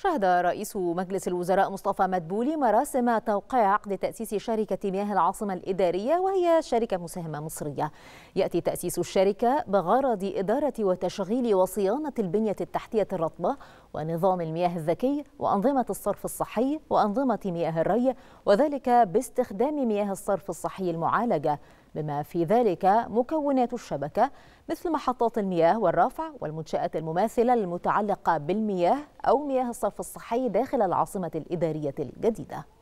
شهد رئيس مجلس الوزراء مصطفى مدبولي مراسم توقيع عقد تأسيس شركة مياه العاصمة الإدارية، وهي شركة مساهمة مصرية. يأتي تأسيس الشركة بغرض إدارة وتشغيل وصيانة البنية التحتية الرطبة ونظام المياه الذكي وأنظمة الصرف الصحي وأنظمة مياه الري، وذلك باستخدام مياه الصرف الصحي المعالجة، بما في ذلك مكونات الشبكة مثل محطات المياه والرافع والمنشآت المماثلة المتعلقة بالمياه أو مياه الصرف الصحي داخل العاصمة الإدارية الجديدة.